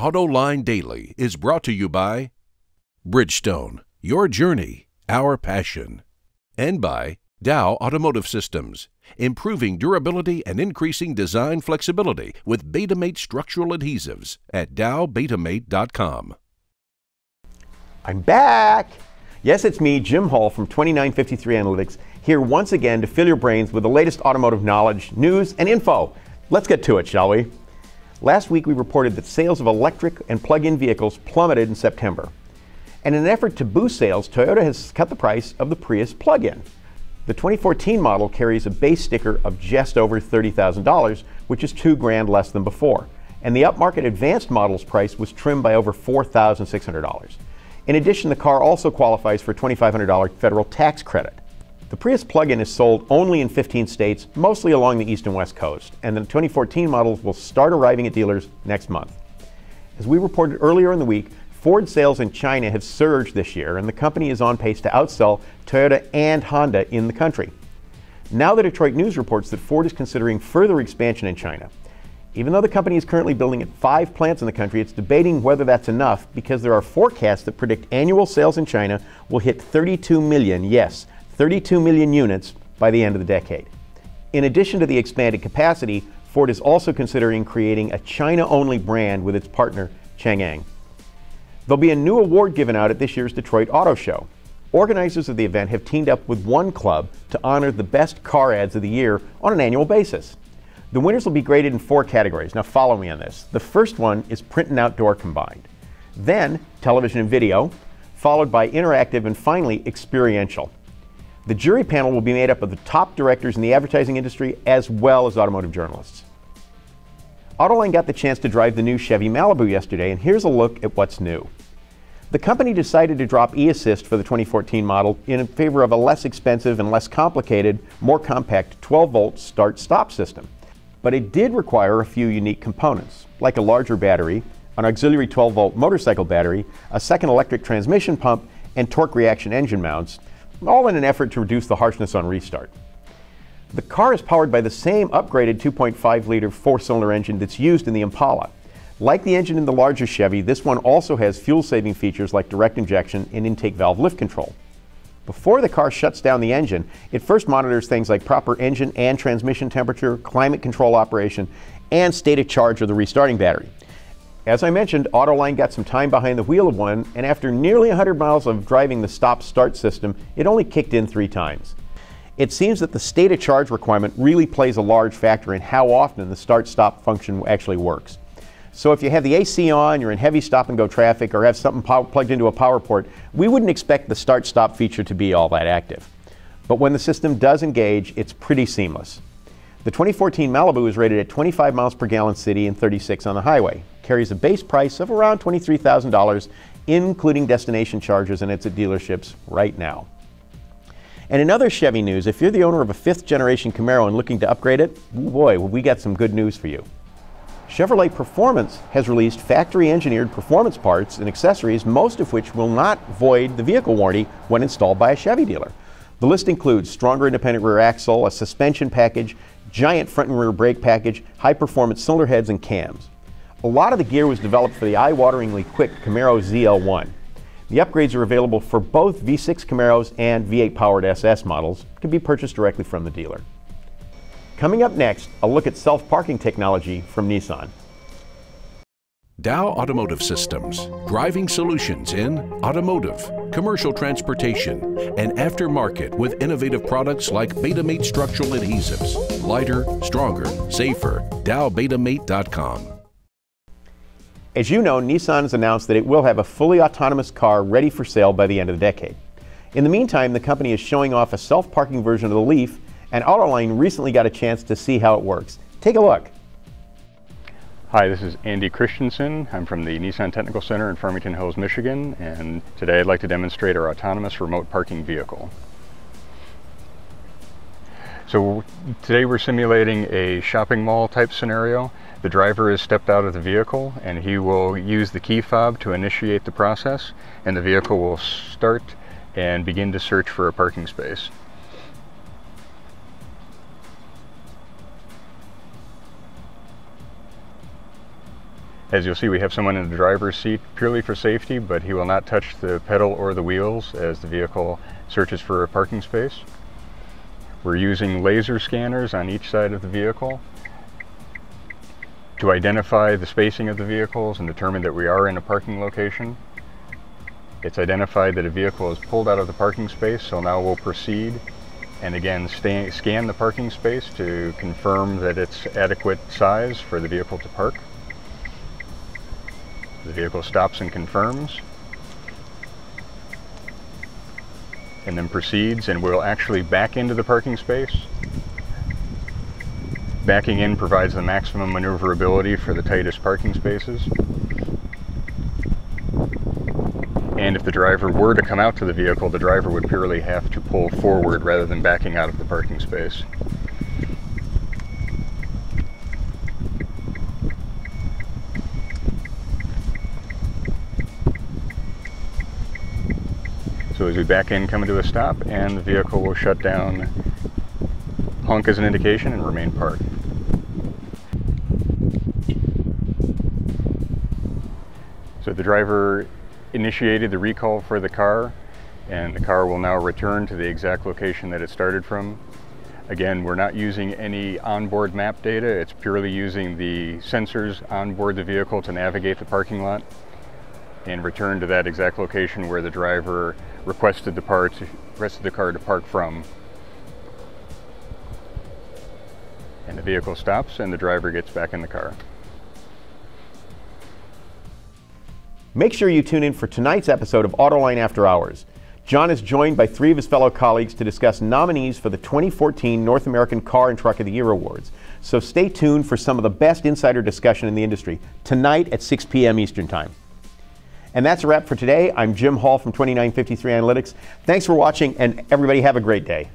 Autoline Daily is brought to you by Bridgestone, your journey, our passion, and by Dow Automotive Systems, improving durability and increasing design flexibility with Betamate structural adhesives at DowBetamate.com. I'm back. Yes, it's me, Jim Hall from 2953 Analytics, here once again to fill your brains with the latest automotive knowledge, news, and info. Let's get to it, shall we? Last week, we reported that sales of electric and plug-in vehicles plummeted in September. And in an effort to boost sales, Toyota has cut the price of the Prius Plug-in. The 2014 model carries a base sticker of just over $30,000, which is $2,000 less than before. And the upmarket advanced model's price was trimmed by over $4,600. In addition, the car also qualifies for a $2,500 federal tax credit. The Prius Plug-in is sold only in 15 states, mostly along the east and west coast, and the 2014 models will start arriving at dealers next month. As we reported earlier in the week, Ford sales in China have surged this year, and the company is on pace to outsell Toyota and Honda in the country. Now the Detroit News reports that Ford is considering further expansion in China. Even though the company is currently building at 5 plants in the country, it's debating whether that's enough because there are forecasts that predict annual sales in China will hit 32 million, yes, 32 million units by the end of the decade. In addition to the expanded capacity, Ford is also considering creating a China-only brand with its partner, Chang'an. There'll be a new award given out at this year's Detroit Auto Show. Organizers of the event have teamed up with one club to honor the best car ads of the year on an annual basis. The winners will be graded in 4 categories. Now follow me on this. The first one is print and outdoor combined, then television and video, followed by interactive, and finally experiential. The jury panel will be made up of the top directors in the advertising industry as well as automotive journalists. Autoline got the chance to drive the new Chevy Malibu yesterday, and here's a look at what's new. The company decided to drop eAssist for the 2014 model in favor of a less expensive and less complicated, more compact 12-volt start-stop system. But it did require a few unique components, like a larger battery, an auxiliary 12-volt motorcycle battery, a second electric transmission pump, and torque reaction engine mounts, all in an effort to reduce the harshness on restart. The car is powered by the same upgraded 2.5-liter 4-cylinder engine that's used in the Impala. Like the engine in the larger Chevy, this one also has fuel-saving features like direct injection and intake valve lift control. Before the car shuts down the engine, it first monitors things like proper engine and transmission temperature, climate control operation, and state of charge of the restarting battery. As I mentioned, Autoline got some time behind the wheel of one, and after nearly 100 miles of driving the stop-start system, it only kicked in 3 times. It seems that the state of charge requirement really plays a large factor in how often the start-stop function actually works. So if you have the AC on, you're in heavy stop-and-go traffic, or have something plugged into a power port, we wouldn't expect the start-stop feature to be all that active. But when the system does engage, it's pretty seamless. The 2014 Malibu is rated at 25 miles per gallon city and 36 on the highway. Carries a base price of around $23,000, including destination charges, and it's at dealerships right now. And in other Chevy news, if you're the owner of a 5th-generation Camaro and looking to upgrade it, boy, we got some good news for you. Chevrolet Performance has released factory-engineered performance parts and accessories, most of which will not void the vehicle warranty when installed by a Chevy dealer. The list includes stronger independent rear axle, a suspension package, giant front and rear brake package, high-performance cylinder heads, and cams. A lot of the gear was developed for the eye-wateringly quick Camaro ZL1. The upgrades are available for both V6 Camaros and V8-powered SS models, can be purchased directly from the dealer. Coming up next, a look at self-parking technology from Nissan. Dow Automotive Systems, driving solutions in automotive, commercial transportation, and aftermarket with innovative products like Betamate structural adhesives. Lighter, stronger, safer. DowBetamate.com. As you know, Nissan has announced that it will have a fully autonomous car ready for sale by the end of the decade. In the meantime, the company is showing off a self-parking version of the LEAF, and Autoline recently got a chance to see how it works. Take a look. Hi, this is Andy Christensen. I'm from the Nissan Technical Center in Farmington Hills, Michigan, and today I'd like to demonstrate our autonomous remote parking vehicle. So today we're simulating a shopping mall type scenario. The driver has stepped out of the vehicle and he will use the key fob to initiate the process, and the vehicle will start and begin to search for a parking space. As you'll see, we have someone in the driver's seat purely for safety, but he will not touch the pedal or the wheels as the vehicle searches for a parking space. We're using laser scanners on each side of the vehicle to identify the spacing of the vehicles and determine that we are in a parking location. It's identified that a vehicle is pulled out of the parking space, so now we'll proceed and again scan the parking space to confirm that it's adequate size for the vehicle to park. The vehicle stops and confirms, and then proceeds, and we'll actually back into the parking space. Backing in provides the maximum maneuverability for the tightest parking spaces. And if the driver were to come out to the vehicle, the driver would purely have to pull forward rather than backing out of the parking space. So as we back in, come to a stop, and the vehicle will shut down, honk as an indication, and remain parked. So the driver initiated the recall for the car, and the car will now return to the exact location that it started from. Again, we're not using any onboard map data. It's purely using the sensors onboard the vehicle to navigate the parking lot and return to that exact location where the driver requested the car to park from. And the vehicle stops and the driver gets back in the car. Make sure you tune in for tonight's episode of AutoLine After Hours. John is joined by three of his fellow colleagues to discuss nominees for the 2014 North American Car and Truck of the Year Awards. So stay tuned for some of the best insider discussion in the industry tonight at 6 p.m. Eastern Time. And that's a wrap for today. I'm Jim Hall from 2953 Analytics. Thanks for watching, and everybody have a great day.